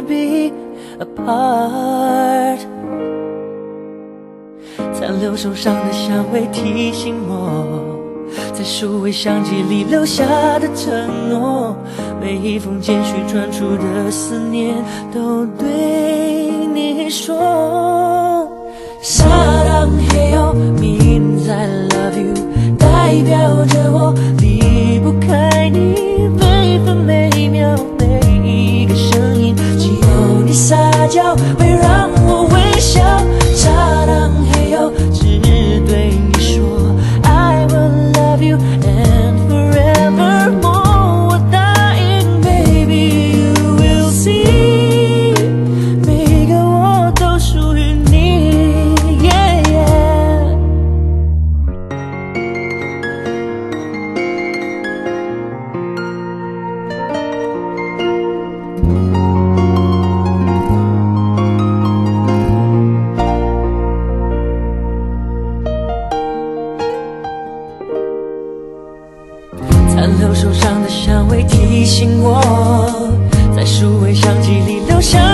never be apart。 残留手上的香味提醒我，在数位相机里留下的承诺，每一封简讯传出的思念，都对你说。사랑해요 means I love you， 代表着我离不开你，每分每秒每一个声音，只有你撒娇会让我微笑。사랑해요。 留手上的香味提醒我，在数位相机里留下。